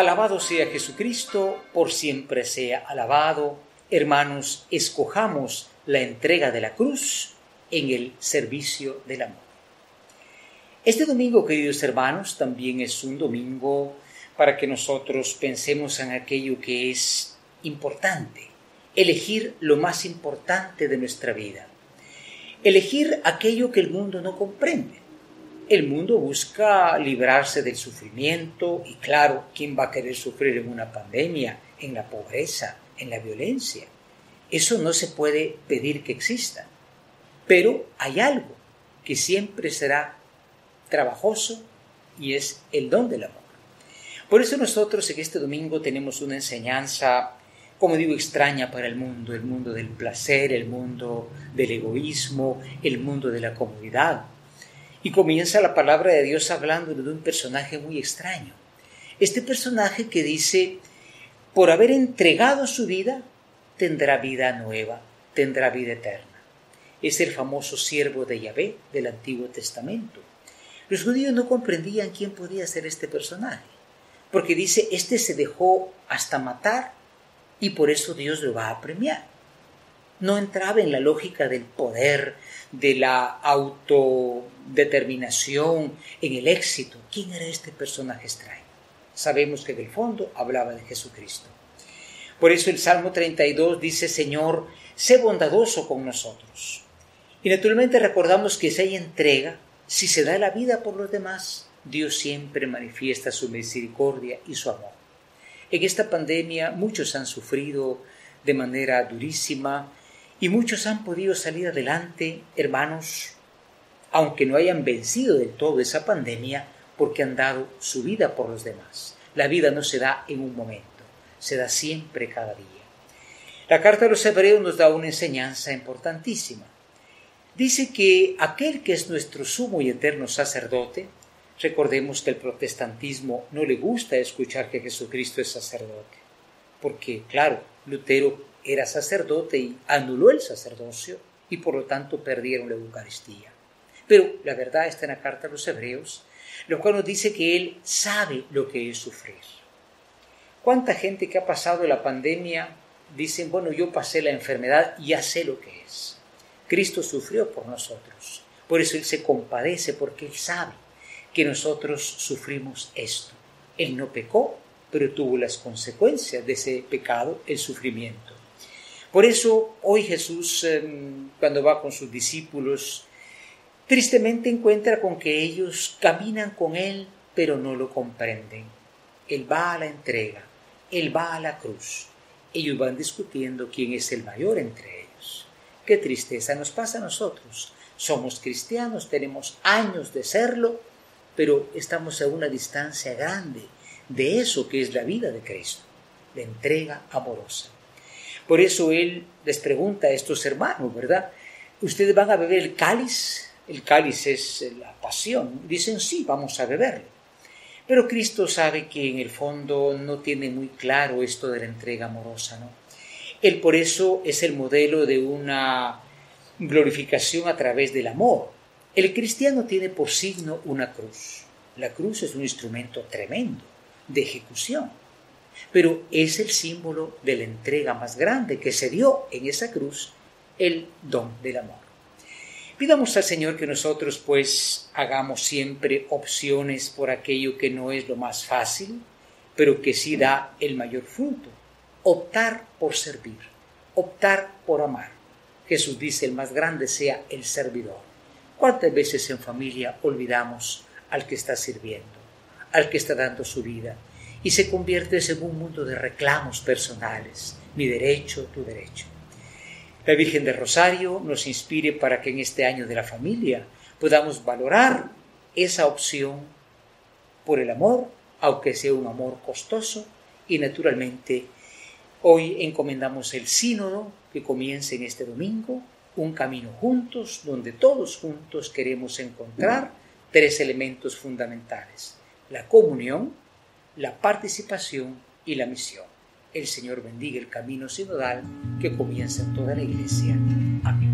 Alabado sea Jesucristo, por siempre sea alabado. Hermanos, escojamos la entrega de la cruz en el servicio del amor. Este domingo, queridos hermanos, también es un domingo para que nosotros pensemos en aquello que es importante, elegir lo más importante de nuestra vida, elegir aquello que el mundo no comprende. El mundo busca librarse del sufrimiento y claro, ¿quién va a querer sufrir en una pandemia, en la pobreza, en la violencia? Eso no se puede pedir que exista, pero hay algo que siempre será trabajoso y es el don del amor. Por eso nosotros en este domingo tenemos una enseñanza, como digo, extraña para el mundo del placer, el mundo del egoísmo, el mundo de la comodidad. Y comienza la palabra de Dios hablando de un personaje muy extraño. Este personaje que dice, por haber entregado su vida, tendrá vida nueva, tendrá vida eterna. Es el famoso siervo de Yahvé del Antiguo Testamento. Los judíos no comprendían quién podía ser este personaje. Porque dice, este se dejó hasta matar y por eso Dios lo va a premiar. No entraba en la lógica del poder, de la autodeterminación, en el éxito. ¿Quién era este personaje extraño? Sabemos que en el fondo hablaba de Jesucristo. Por eso el Salmo 32 dice, Señor, sé bondadoso con nosotros. Y naturalmente recordamos que si hay entrega, si se da la vida por los demás, Dios siempre manifiesta su misericordia y su amor. En esta pandemia muchos han sufrido de manera durísima y muchos han podido salir adelante, hermanos, aunque no hayan vencido del todo esa pandemia porque han dado su vida por los demás. La vida no se da en un momento, se da siempre cada día. La Carta de los Hebreos nos da una enseñanza importantísima. Dice que aquel que es nuestro sumo y eterno sacerdote, recordemos que el protestantismo no le gusta escuchar que Jesucristo es sacerdote, porque, claro, Lutero era sacerdote y anuló el sacerdocio y por lo tanto perdieron la Eucaristía. Pero la verdad está en la Carta de los Hebreos, lo cual nos dice que él sabe lo que es sufrir. ¿Cuánta gente que ha pasado la pandemia dicen, bueno, yo pasé la enfermedad y ya sé lo que es? Cristo sufrió por nosotros, por eso él se compadece, porque él sabe que nosotros sufrimos esto. Él no pecó, pero tuvo las consecuencias de ese pecado, el sufrimiento. Por eso hoy Jesús, cuando va con sus discípulos, tristemente encuentra con que ellos caminan con él, pero no lo comprenden. Él va a la entrega, él va a la cruz. Ellos van discutiendo quién es el mayor entre ellos. Qué tristeza nos pasa a nosotros. Somos cristianos, tenemos años de serlo, pero estamos a una distancia grande de eso que es la vida de Cristo, la entrega amorosa. Por eso él les pregunta a estos hermanos, ¿verdad? ¿Ustedes van a beber el cáliz? El cáliz es la pasión. Dicen, sí, vamos a beberlo. Pero Cristo sabe que en el fondo no tiene muy claro esto de la entrega amorosa, ¿no? Él por eso es el modelo de una glorificación a través del amor. El cristiano tiene por signo una cruz. La cruz es un instrumento tremendo de ejecución, pero es el símbolo de la entrega más grande que se dio en esa cruz, el don del amor. Pidamos al Señor que nosotros pues hagamos siempre opciones por aquello que no es lo más fácil, pero que sí da el mayor fruto. Optar por servir, optar por amar. Jesús dice, el más grande sea el servidor. ¿Cuántas veces en familia olvidamos al que está sirviendo, al que está dando su vida? Y se convierte en un mundo de reclamos personales, mi derecho, tu derecho. La Virgen del Rosario nos inspire para que en este año de la familia podamos valorar esa opción por el amor, aunque sea un amor costoso, y naturalmente hoy encomendamos el sínodo que comience en este domingo, un camino juntos, donde todos juntos queremos encontrar tres elementos fundamentales: la comunión, la participación y la misión. El Señor bendiga el camino sinodal que comienza en toda la Iglesia. Amén.